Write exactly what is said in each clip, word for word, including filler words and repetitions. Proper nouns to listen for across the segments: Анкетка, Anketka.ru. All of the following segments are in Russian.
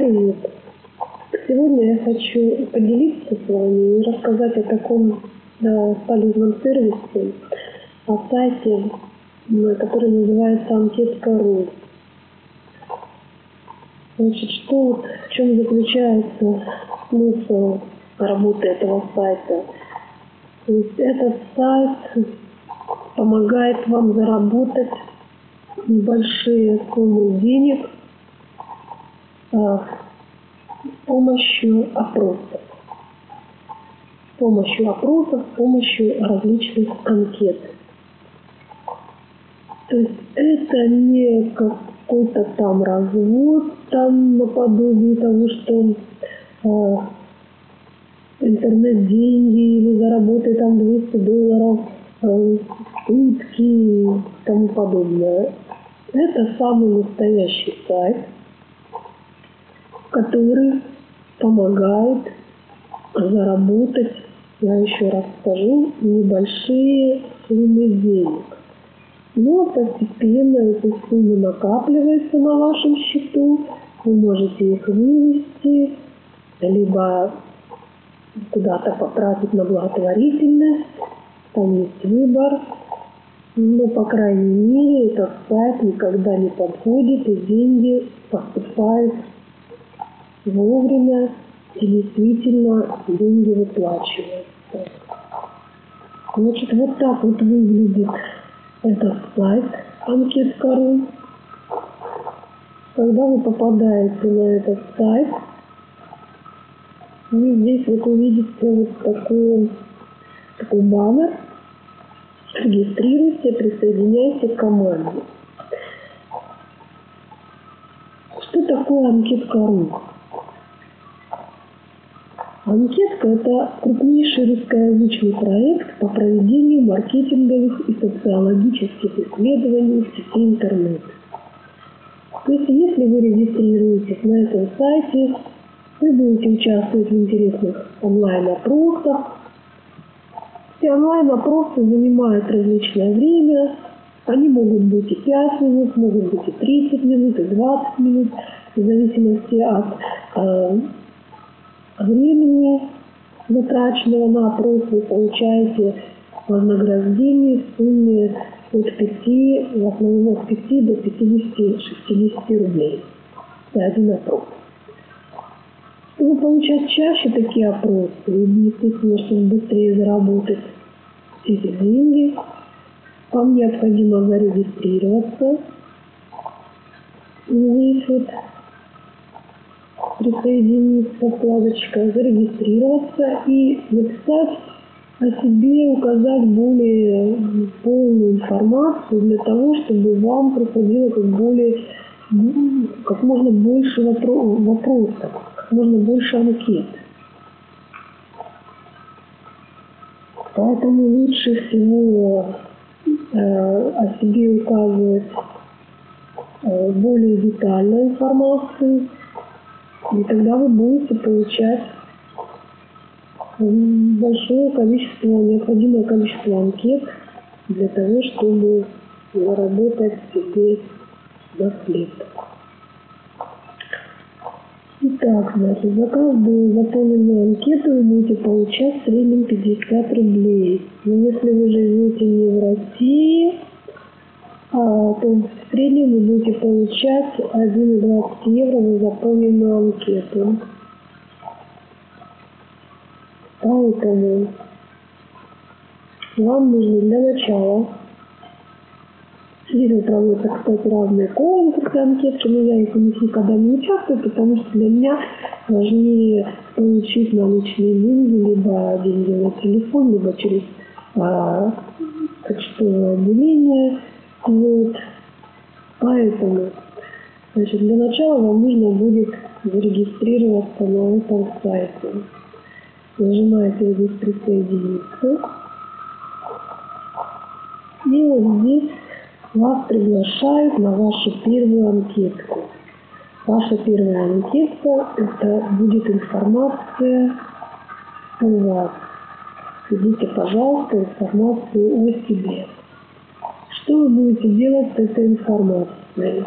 привет! Сегодня я хочу поделиться с вами и рассказать о таком да, полезном сервисе, о сайте, который называется Анкетка точка ру. Значит, что, в чем заключается смысл работы этого сайта? То есть этот сайт помогает вам заработать небольшие суммы денег а, с помощью опросов. С помощью опросов, с помощью различных анкет. То есть это не какой-то там развод, там наподобие того, что э, интернет-деньги или заработай там двести долларов, э, утки и тому подобное. Это самый настоящий сайт, который помогает заработать, я еще раз скажу, небольшие суммы денег. Но постепенно эти суммы накапливаются на вашем счету, вы можете их вывести, либо куда-то потратить на благотворительность, там есть выбор. Но, по крайней мере, этот сайт никогда не подходит, и деньги поступают вовремя, и действительно деньги выплачиваются. Значит, вот так вот выглядит этот сайт Анкетка точка ру. Когда вы попадаете на этот сайт, вы здесь вот увидите вот такой, такой баннер. Регистрируйте, присоединяйте к команде. Что такое Анкетка точка ру? Анкетка – это крупнейший русскоязычный проект по проведению маркетинговых и социологических исследований в сети интернет. То есть, если вы регистрируетесь на этом сайте, вы будете участвовать в интересных онлайн-опросах. Все онлайн-опросы занимают различное время. Они могут быть и пять минут, могут быть и тридцать минут, и двадцать минут, в зависимости от э, времени, затраченного на опрос, вы получаете вознаграждение в сумме от пяти, в основном от пяти до пятидесяти-шестидесяти рублей за один опрос. Чтобы получать чаще такие опросы, естественно, чтобы быстрее заработать эти деньги, вам необходимо зарегистрироваться здесь вот. Присоединиться, вкладочка «Зарегистрироваться» и написать о себе, указать более полную информацию для того, чтобы вам приходило как, более, как можно больше вопросов, как можно больше анкет. Поэтому лучше всего э, о себе указывать э, более детальную информацию. И тогда вы будете получать большое количество, необходимое количество анкет для того, чтобы заработать себе наследство. Итак, значит, за каждую заполненную анкету вы будете получать в среднем пятьдесят рублей. Но если вы живете не в России, то в среднем вы будете получать один и двадцать евро за заполненную анкету. Поэтому вам нужно для начала, здесь проводятся, кстати, разные конкурсы анкетки, но я их никогда не участвую, потому что для меня важнее получить наличные деньги, либо деньги на телефон, либо через а, почтовое отделение. Вот. Поэтому, значит, для начала вам нужно будет зарегистрироваться на этом сайте. Нажимаете здесь «Присоединиться». И вот здесь вас приглашают на вашу первую анкетку. Ваша первая анкетка – это будет информация о вас. Введите, пожалуйста, информацию о себе. Что вы будете делать с этой информацией?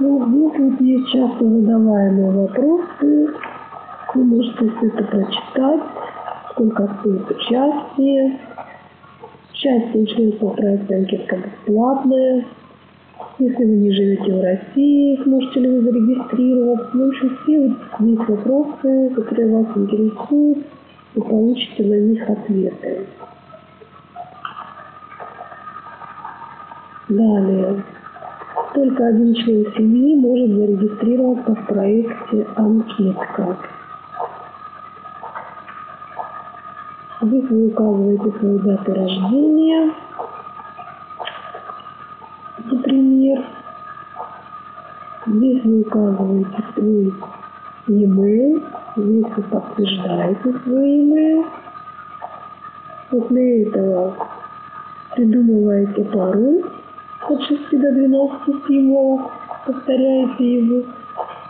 Ну, здесь вот есть часто задаваемые вопросы. Вы можете все это прочитать. Сколько стоит участие. Участие членов проекта «Анкетка» бесплатное. Если вы не живете в России, сможете ли вы зарегистрироваться. Ну, в общем, все вот есть вопросы, которые вас интересуют, и получите на них ответы. Далее. Только один член семьи может зарегистрироваться в проекте «Анкетка». Здесь вы указываете свою дату рождения, например. Здесь вы указываете свой e-mail. Здесь вы подтверждаете свой e-mail. После этого придумываете пароль от шести до двенадцати символов, повторяете его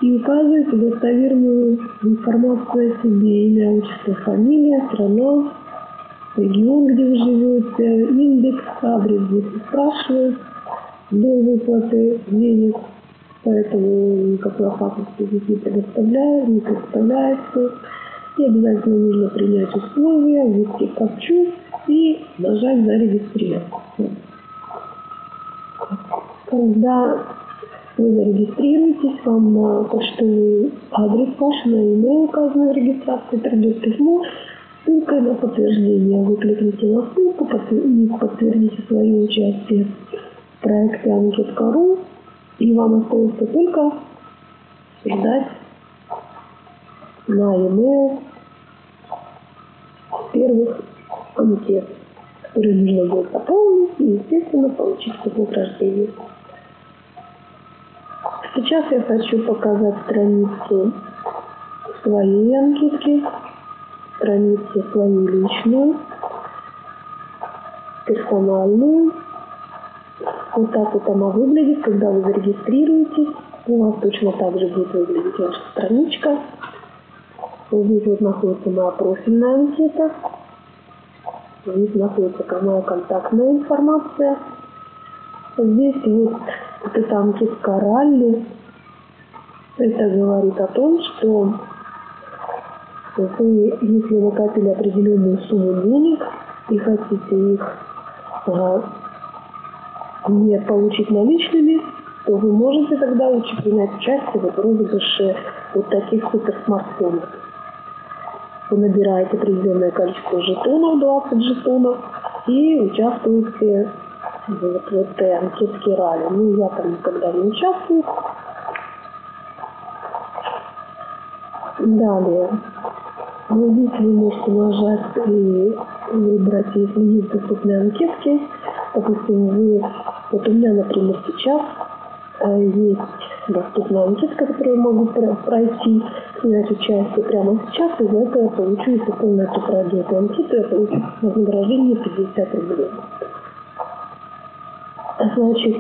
и указываете достоверную информацию о себе: имя, отчество, фамилия, страна, регион, где вы живете, индекс, адрес, где спрашивают до выплаты денег, поэтому никакой опасности здесь не предоставляется, не предоставляется. И обязательно нужно принять условия, ввести капчу и нажать «Зарегистрироваться». Когда вы зарегистрируетесь, вам на почтовый адрес ваш, на e-mail, указанный в регистрации, придет письмо с ссылкой на подтверждение. Вы кликните на ссылку, подтвердите свое участие в проекте «Анкетка.ру», и вам остается только ждать на e-mail первых анкет, которые нужно будет заполнить и, естественно, получить срок рождения. Сейчас я хочу показать страницу своей анкетки, страницу свою личную, персональную. Вот так вот она выглядит, когда вы зарегистрируетесь. У вас точно так же будет выглядеть ваша страничка. Здесь вот находится моя профильная анкета. Здесь находится моя контактная информация. Здесь вот вот эта анкетка «Ралли». Это говорит о том, что вы, если накопили определенную сумму денег и хотите их а, не получить наличными, то вы можете тогда принять участие в розыгрыше вот таких суперсмартфонов. Вы набираете определенное количество жетонов, двадцать жетонов, и участвуете вот в этой анкетке «Ралли». Ну, я там никогда не участвую. Далее. Ну, здесь вы можете нажать и выбрать, если есть доступные анкетки. Допустим, вы... Вот у меня, например, сейчас есть доступная анкетка, которую я могу пройти, принять участие прямо сейчас, и за это я получу, если полная пройду эту анкету, я получу вознаграждение пятьдесят рублей. Значит,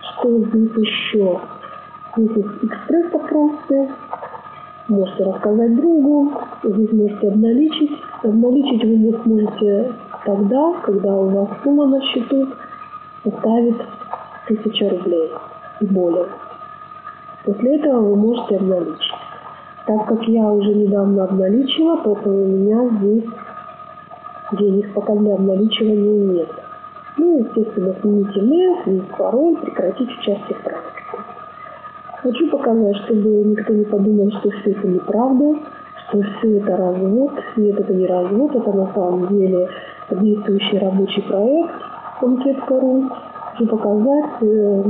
что здесь еще? Здесь есть экспресс-опросы. Можете рассказать другу. Здесь можете обналичить. Обналичить вы сможете тогда, когда у вас сумма на счету составит тысяча рублей и более. После этого вы можете обналичить. Так как я уже недавно обналичила, поэтому у меня здесь денег пока для обналичивания нет. Ну и, естественно, сменить имя, сменить пароль, прекратить участие в проекте. Хочу показать, чтобы никто не подумал, что все это неправда, что все это развод. Нет, это не развод, это на самом деле действующий рабочий проект «Анкетка.ру». Хочу показать э,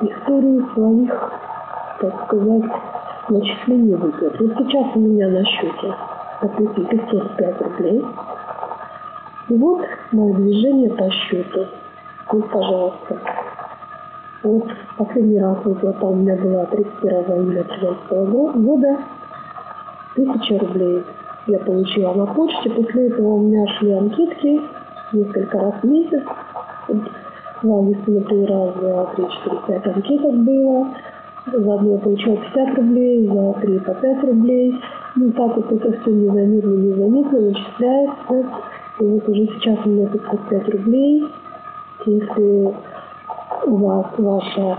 историю своих, так сказать, начислений выплат. Вот сейчас у меня на счете, допустим, пятьсот пять рублей. И вот мое движение по счету. Вот, пожалуйста. Вот последний раз выплата у меня была тридцать первого июля две тысячи тринадцатого года. тысяча рублей я получила на почте. После этого у меня шли анкетки несколько раз в месяц. В августе, например, раз, два, три, четыре, пять анкеток было. За одну я получила пятьдесят рублей, за три по пять рублей. Ну так вот это все незаметно, незаметно начисляется. И вот уже сейчас у меня пятьсот пять рублей. если у вас ваша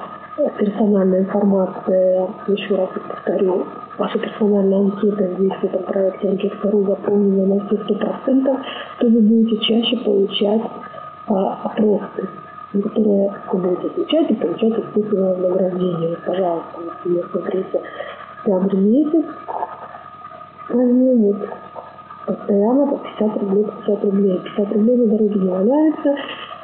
персональная информация, еще раз повторю, ваша персональная анкета здесь, в этом проекте Анкетка точка ру, заполнена на все сто процентов, то вы будете чаще получать а, опросы, на которые вы будете отвечать и получать искусственное награждение. Пожалуйста, например, смотрите, октябрь месяц, они вот постоянно по пятьдесят рублей, пятьдесят рублей. пятьдесят рублей на дороге не валяется,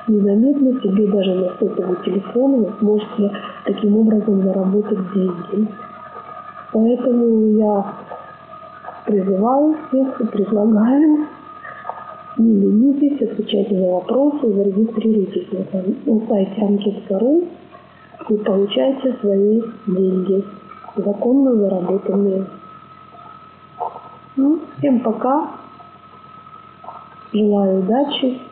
незаметно себе даже на сотовый телефон вы сможете таким образом заработать деньги. Поэтому я призываю всех и предлагаю, не ленитесь, отвечайте на вопросы, зарегистрируйтесь на сайте Анкетка точка ру и получайте свои деньги, законно заработанные. Ну, всем пока, желаю удачи.